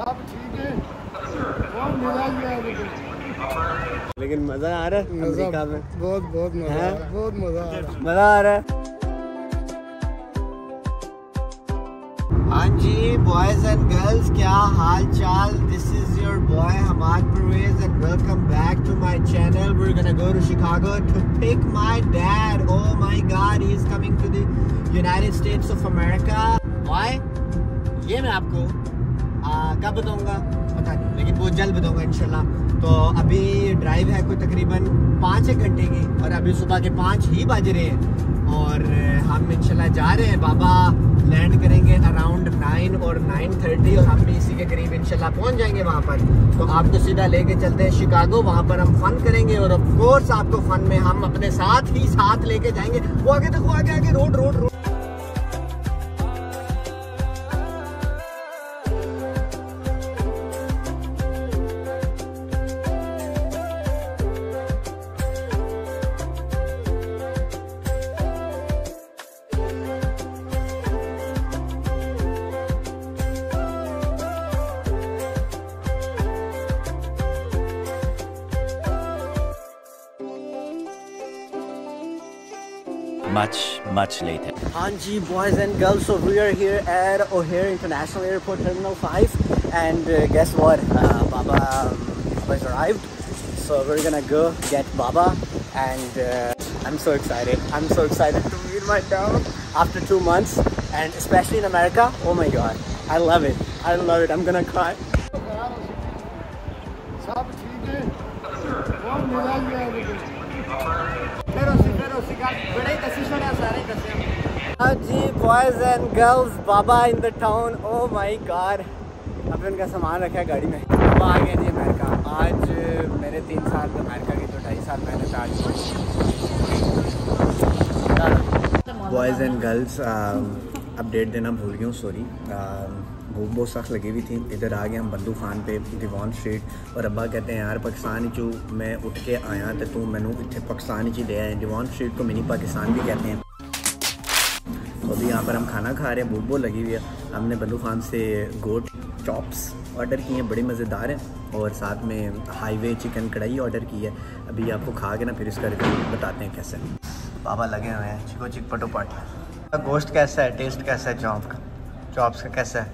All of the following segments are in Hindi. सब ठीक है, लेकिन मजा आ रहा है अमेरिका में। बहुत मजा आ रहा है। हाँ जी बॉयज एंड गर्ल्स, क्या हाल चाल। This is your boy Hamad Parvez and welcome back to my channel. We are gonna go to Chicago to pick my dad. Oh my god, he is coming to the United States of America. Why, ये मैं आपको कब बताऊंगा पता नहीं, लेकिन बहुत जल्द बताऊंगा इंशाल्लाह। तो अभी ड्राइव है कोई तकरीबन 5-1 घंटे की, और अभी सुबह के 5 ही बज रहे हैं, और हम इंशाल्लाह जा रहे हैं। बाबा लैंड करेंगे अराउंड 9 और 9:30, और हम भी इसी के करीब इंशाल्लाह पहुंच जाएंगे वहाँ पर। तो आपको सीधा लेके चलते हैं शिकागो, वहाँ पर हम फन करेंगे, और ऑफ कोर्स आपको फन में हम अपने साथ ही साथ लेके जाएंगे। वो आगे देखो, आगे रोड। Much later. हाँ जी boys and girls, so we are here at O'Hare International Airport Terminal 5, and guess what? Baba has arrived, so we're gonna go get Baba, and I'm so excited. I'm so excited to meet my dog after 2 months, and especially in America. Oh my God, I love it. I love it. I'm gonna cry. जी boys and girls, baba in the town. Oh my god, अभी उनका सामान रखा है गाड़ी में। बाबा आ गया जी अमेरिका। आज मेरे 3 साल अमेरिका के, तो 2.5 साल मैंने charge. Boys and girls, update देना भूल गया हूँ, सॉरी। भूख बहुत सख्त लगी हुई थी। इधर आ गए हम बंदू खान पे, दीवान स्ट्रीट, और अब्बा कहते हैं यार पाकिस्तान जो मैं उठ के आया तो तू मैनू इतने पाकिस्तान ही ले आए। दीवान स्ट्रीट को मिनी पाकिस्तान भी कहते हैं। तो अभी यहाँ पर हम खाना खा रहे हैं, भूख बहुत लगी हुई है। हमने बंदू खान से गोट चॉप्स ऑर्डर किए हैं, बड़े मज़ेदार हैं, और साथ में हाईवे चिकन कढ़ाई ऑर्डर की है। अभी आपको खा के ना फिर इसका रिव्यू बताते हैं कैसे। बाबा लगे हुए हैं चिको चिक पटोपाट। गोश्त कैसा है, टेस्ट कैसा है चॉप का, चॉप्स का कैसा है?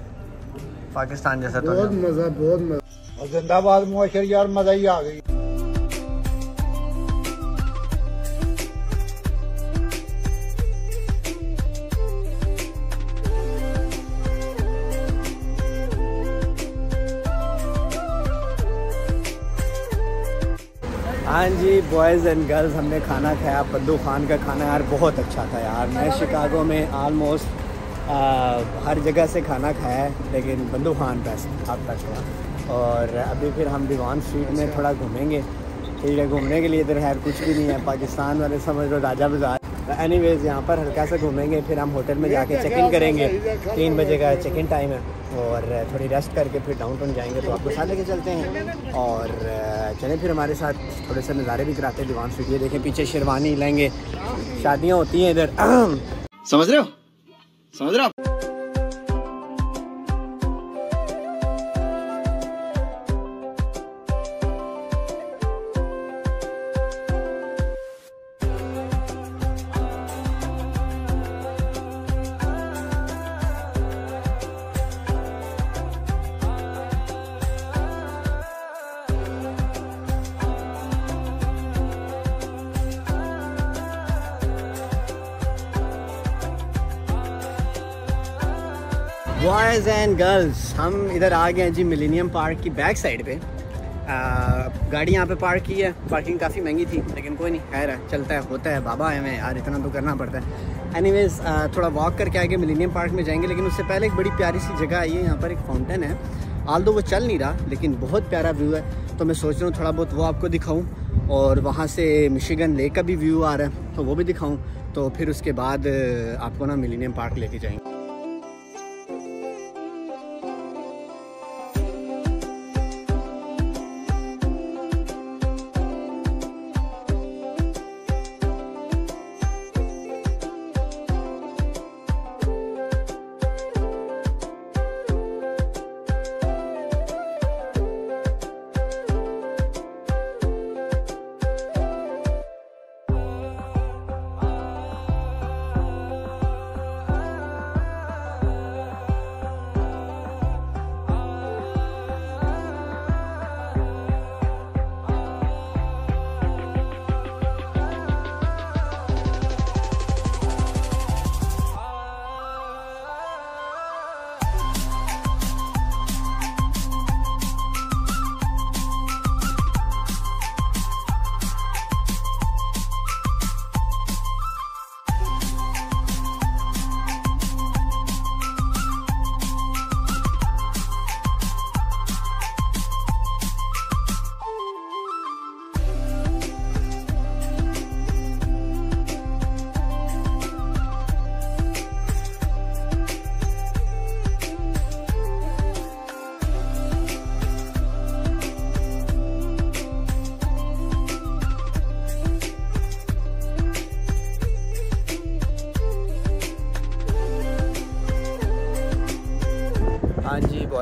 पाकिस्तान जैसा तो बहुत मज़ा। और जिंदाबाद मुआशर यार, मज़ा ही आ गई। हाँ जी बॉयज़ एंड गर्ल्स, हमने खाना खाया। बंदू खान का खाना यार बहुत अच्छा था यार। मैं शिकागो में आलमोस्ट हर जगह से खाना खाया है, लेकिन बंदू खान बेस्ट अब तक हुआ। और अभी फिर हम दीवान स्ट्रीट में थोड़ा घूमेंगे। ठीक है, घूमने के लिए इधर है कुछ भी नहीं है, पाकिस्तान वाले समझ लो राजा बाज़ार। एनी वेज़ यहाँ पर हल्का सा घूमेंगे, फिर हम होटल में जाके चेक इन करेंगे। 3 बजे का चेक इन टाइम है, और थोड़ी रेस्ट करके फिर डाउनटाउन जाएंगे। तो आपको साथ लेके चलते हैं, और चलें फिर हमारे साथ थोड़े से नज़ारे भी कराते हैं दीवान स्ट्रीट। ये देखें पीछे शेरवानी लहंगे, शादियाँ होती हैं इधर, समझ रहे हो? बॉयज़ एंड गर्ल्स, हम इधर आ गए हैं जी मिलेनियम पार्क की बैक साइड पे। गाड़ी यहाँ पे पार्क की है, पार्किंग काफ़ी महंगी थी, लेकिन कोई नहीं, खैर है, चलता है, होता है। बाबा है मैं यार, इतना तो करना पड़ता है। एनीवेज़ थोड़ा वॉक करके आगे मिलेनियम पार्क में जाएंगे, लेकिन उससे पहले एक बड़ी प्यारी सी जगह आई है। यहाँ पर एक फाउंटेन है, आल्दो वो चल नहीं रहा, लेकिन बहुत प्यारा व्यू है। तो मैं सोच रहा हूँ थोड़ा बहुत वो आपको दिखाऊँ, और वहाँ से मिशिगन लेक का भी व्यू आ रहा है, तो वो भी दिखाऊँ। तो फिर उसके बाद आपको ना मिलेनियम पार्क लेके जाएँगे।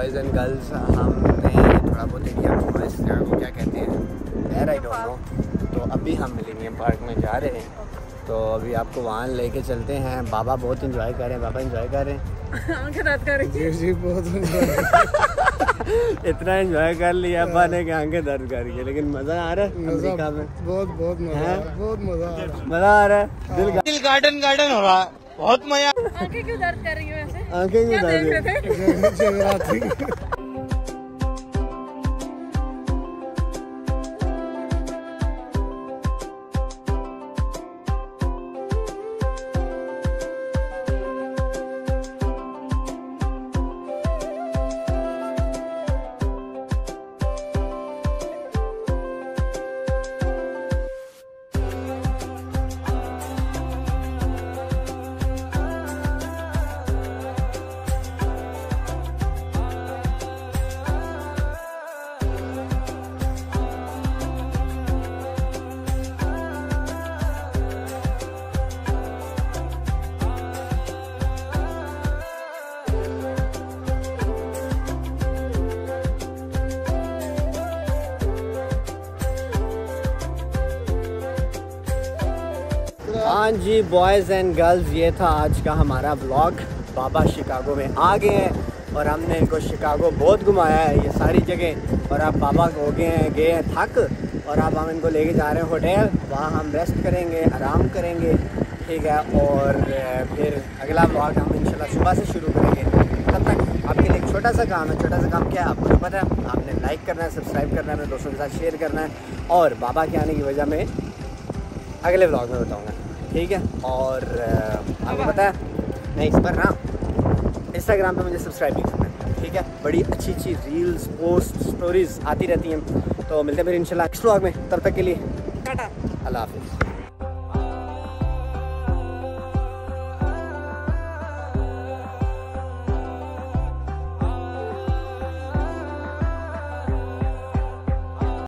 बॉयज़ एंड गर्ल्स, हमने थोड़ा बहुत एरिया घूमा इस जगह को क्या कहते हैं यार, आई डोंट नो। तो अभी हम मिलेनियम पार्क में जा रहे हैं, तो अभी आपको वहाँ लेके चलते हैं। बाबा बहुत इंजॉय कर रहे हैं, बाबा इंजॉय कर रहे हैं जी, बहुत इतना इंजॉय कर लिया अब्बा ने कि आंखें दर्द कर गई। लेकिन मज़ा आ रहा है अमेरिका में, बहुत मज़ा आ रहा है, दिल गार्डन हो रहा है, बहुत मजा। आंखें क्यों दर्द कर रही है वैसे? आंखें क्यों दर्द कर रही है? हाँ जी बॉयज़ एंड गर्ल्स, ये था आज का हमारा व्लॉग। बाबा शिकागो में आ गए हैं और हमने इनको शिकागो बहुत घुमाया है ये सारी जगह, और अब बाबा हो गए हैं थक, और अब हम इनको लेके जा रहे हैं होटल। वहाँ हम रेस्ट करेंगे, आराम करेंगे, ठीक है। और फिर अगला व्लॉग हम इंशाल्लाह सुबह से शुरू करेंगे। तब तक आपके लिए एक छोटा सा काम है। छोटा सा काम क्या है आपको तो पता है, आपने लाइक करना है, सब्सक्राइब करना है, अपने दोस्तों के साथ शेयर करना है, और बाबा के आने की वजह मैं अगले व्लॉग में बताऊँगा, ठीक है। और आपको पता है मैं इस पर ना इंस्टाग्राम पे मुझे सब्सक्राइब भी करना है, ठीक है। बड़ी अच्छी अच्छी रील्स, पोस्ट, स्टोरीज़ आती रहती हैं। तो मिलते हैं फिर इंशाल्लाह नेक्स्ट व्लॉग में। तब तक के लिए टाटा, अल्लाह हाफिज़।